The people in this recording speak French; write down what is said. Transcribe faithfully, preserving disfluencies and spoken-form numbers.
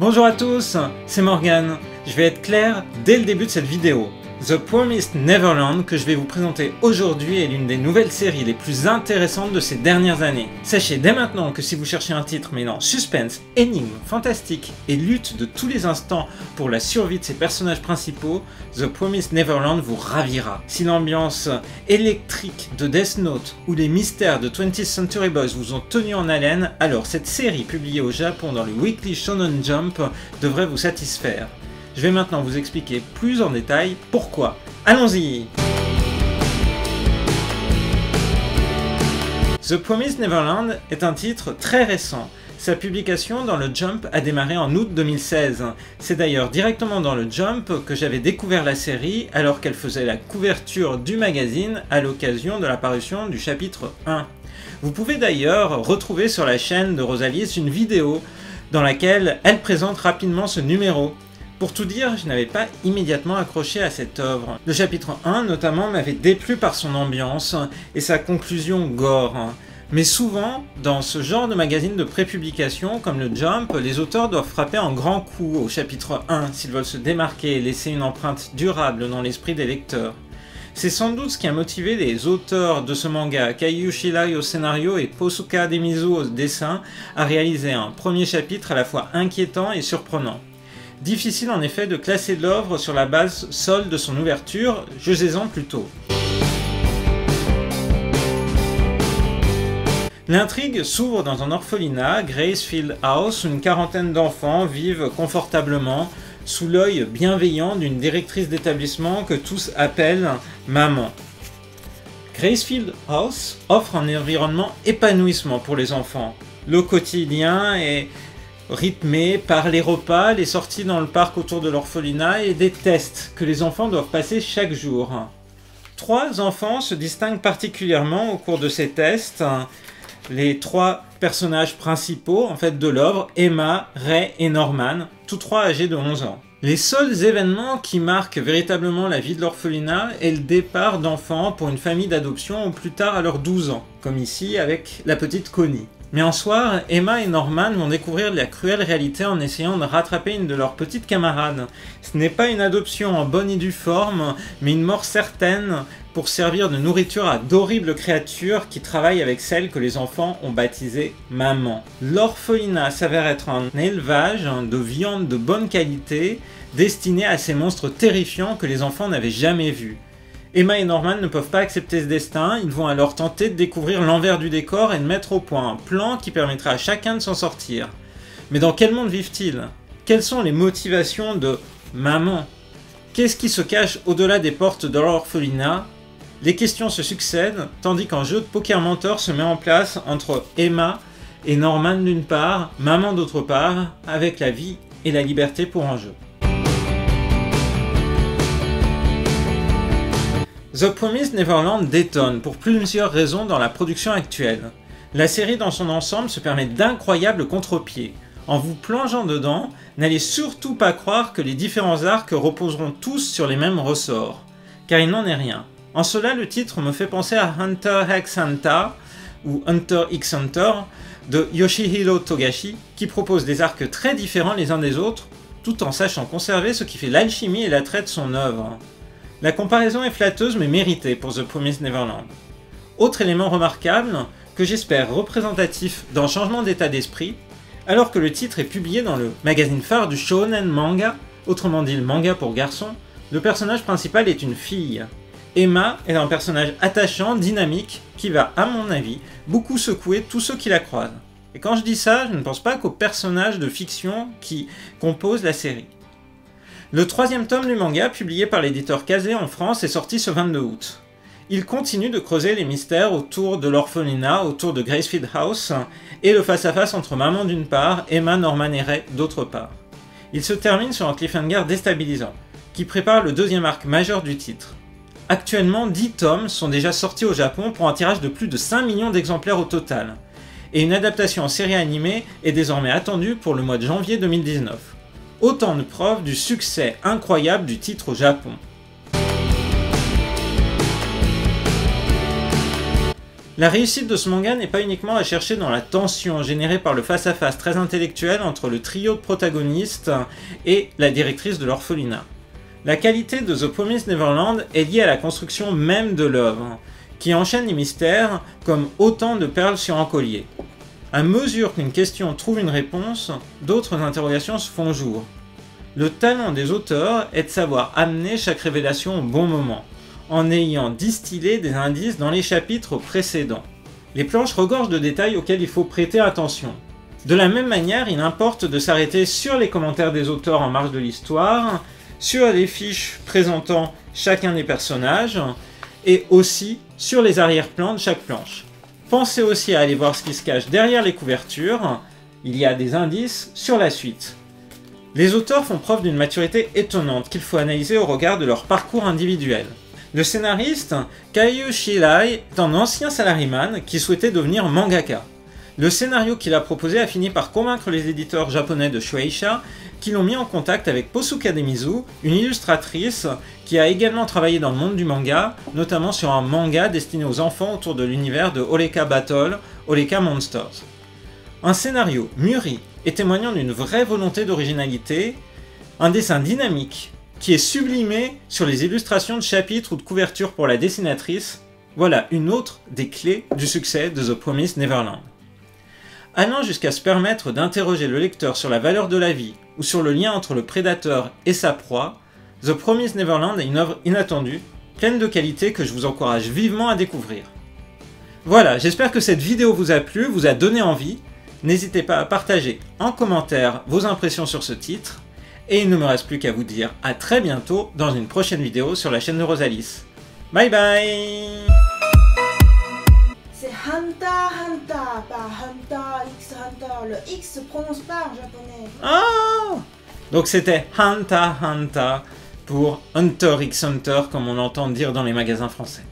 Bonjour à tous, c'est Morgane. Je vais être clair dès le début de cette vidéo. The Promised Neverland que je vais vous présenter aujourd'hui est l'une des nouvelles séries les plus intéressantes de ces dernières années. Sachez dès maintenant que si vous cherchez un titre mêlant suspense, énigme, fantastique et lutte de tous les instants pour la survie de ses personnages principaux, The Promised Neverland vous ravira. Si l'ambiance électrique de Death Note ou les mystères de twentieth Century Boys vous ont tenu en haleine, alors cette série publiée au Japon dans le Weekly Shonen Jump devrait vous satisfaire. Je vais maintenant vous expliquer plus en détail pourquoi. Allons-y! The Promised Neverland est un titre très récent. Sa publication dans le Jump a démarré en août deux mille seize. C'est d'ailleurs directement dans le Jump que j'avais découvert la série alors qu'elle faisait la couverture du magazine à l'occasion de la parution du chapitre un. Vous pouvez d'ailleurs retrouver sur la chaîne de Rosalys une vidéo dans laquelle elle présente rapidement ce numéro. Pour tout dire, je n'avais pas immédiatement accroché à cette œuvre. Le chapitre un notamment m'avait déplu par son ambiance et sa conclusion gore. Mais souvent, dans ce genre de magazine de prépublication comme le Jump, les auteurs doivent frapper en grand coup au chapitre un s'ils veulent se démarquer et laisser une empreinte durable dans l'esprit des lecteurs. C'est sans doute ce qui a motivé les auteurs de ce manga, Kaiu Shirai au scénario et Posuka Demizu au dessin, à réaliser un premier chapitre à la fois inquiétant et surprenant. Difficile en effet de classer l'œuvre sur la base seule de son ouverture, jugez-en plutôt. L'intrigue s'ouvre dans un orphelinat, Gracefield House, où une quarantaine d'enfants vivent confortablement sous l'œil bienveillant d'une directrice d'établissement que tous appellent maman. Gracefield House offre un environnement épanouissement pour les enfants. Le quotidien est rythmé par les repas, les sorties dans le parc autour de l'orphelinat et des tests que les enfants doivent passer chaque jour. Trois enfants se distinguent particulièrement au cours de ces tests. Les trois personnages principaux en fait, de l'œuvre, Emma, Ray et Norman, tous trois âgés de onze ans. Les seuls événements qui marquent véritablement la vie de l'orphelinat est le départ d'enfants pour une famille d'adoption au plus tard à leurs douze ans, comme ici avec la petite Connie. Mais un soir, Emma et Norman vont découvrir la cruelle réalité en essayant de rattraper une de leurs petites camarades. Ce n'est pas une adoption en bonne et due forme, mais une mort certaine pour servir de nourriture à d'horribles créatures qui travaillent avec celles que les enfants ont baptisées « maman ». L'orphelinat s'avère être un élevage de viande de bonne qualité destiné à ces monstres terrifiants que les enfants n'avaient jamais vus. Emma et Norman ne peuvent pas accepter ce destin, ils vont alors tenter de découvrir l'envers du décor et de mettre au point un plan qui permettra à chacun de s'en sortir. Mais dans quel monde vivent-ils? Quelles sont les motivations de maman? Qu'est-ce qui se cache au-delà des portes de l'orphelinat? Les questions se succèdent, tandis qu'un jeu de poker menteur se met en place entre Emma et Norman d'une part, maman d'autre part, avec la vie et la liberté pour enjeu. The Promised Neverland détonne pour plusieurs raisons dans la production actuelle. La série dans son ensemble se permet d'incroyables contre-pieds. En vous plongeant dedans, n'allez surtout pas croire que les différents arcs reposeront tous sur les mêmes ressorts, car il n'en est rien. En cela, le titre me fait penser à Hunter X Hunter, ou Hunter X Hunter, de Yoshihiro Togashi, qui propose des arcs très différents les uns des autres, tout en sachant conserver ce qui fait l'alchimie et l'attrait de son œuvre. La comparaison est flatteuse mais méritée pour The Promised Neverland. Autre élément remarquable, que j'espère représentatif d'un changement d'état d'esprit, alors que le titre est publié dans le magazine phare du Shonen Manga, autrement dit le manga pour garçons, le personnage principal est une fille. Emma est un personnage attachant, dynamique, qui va, à mon avis, beaucoup secouer tous ceux qui la croisent. Et quand je dis ça, je ne pense pas qu'aux personnages de fiction qui composent la série. Le troisième tome du manga, publié par l'éditeur Kazé en France, est sorti ce vingt-deux août. Il continue de creuser les mystères autour de l'orphelinat, autour de Gracefield House, et le face-à-face entre maman d'une part, Emma, Norman et Ray d'autre part. Il se termine sur un cliffhanger déstabilisant, qui prépare le deuxième arc majeur du titre. Actuellement, dix tomes sont déjà sortis au Japon pour un tirage de plus de cinq millions d'exemplaires au total, et une adaptation en série animée est désormais attendue pour le mois de janvier deux mille dix-neuf. Autant de preuves du succès incroyable du titre au Japon. La réussite de ce manga n'est pas uniquement à chercher dans la tension générée par le face-à-face très intellectuel entre le trio de protagonistes et la directrice de l'orphelinat. La qualité de The Promised Neverland est liée à la construction même de l'œuvre, qui enchaîne les mystères comme autant de perles sur un collier. À mesure qu'une question trouve une réponse, d'autres interrogations se font jour. Le talent des auteurs est de savoir amener chaque révélation au bon moment, en ayant distillé des indices dans les chapitres précédents. Les planches regorgent de détails auxquels il faut prêter attention. De la même manière, il importe de s'arrêter sur les commentaires des auteurs en marge de l'histoire, sur les fiches présentant chacun des personnages, et aussi sur les arrière-plans de chaque planche. Pensez aussi à aller voir ce qui se cache derrière les couvertures, il y a des indices sur la suite. Les auteurs font preuve d'une maturité étonnante qu'il faut analyser au regard de leur parcours individuel. Le scénariste, Kaiu Shirai, est un ancien salaryman qui souhaitait devenir mangaka. Le scénario qu'il a proposé a fini par convaincre les éditeurs japonais de Shueisha, qui l'ont mis en contact avec Posuka Demizu, une illustratrice qui a également travaillé dans le monde du manga, notamment sur un manga destiné aux enfants autour de l'univers de Oreca Battle, Oreca Monsters. Un scénario mûri et témoignant d'une vraie volonté d'originalité, un dessin dynamique, qui est sublimé sur les illustrations de chapitres ou de couvertures pour la dessinatrice, voilà une autre des clés du succès de The Promised Neverland. Allant jusqu'à se permettre d'interroger le lecteur sur la valeur de la vie ou sur le lien entre le prédateur et sa proie, The Promised Neverland est une œuvre inattendue, pleine de qualité que je vous encourage vivement à découvrir. Voilà, j'espère que cette vidéo vous a plu, vous a donné envie. N'hésitez pas à partager en commentaire vos impressions sur ce titre. Et il ne me reste plus qu'à vous dire à très bientôt dans une prochaine vidéo sur la chaîne de Rosalys. Bye bye! C'est Hunter Hunter, pas Hunter X Hunter. Le X se prononce pas en japonais. Ah! Donc c'était Hunter Hunter pour Hunter X Hunter, comme on l'entend dire dans les magasins français.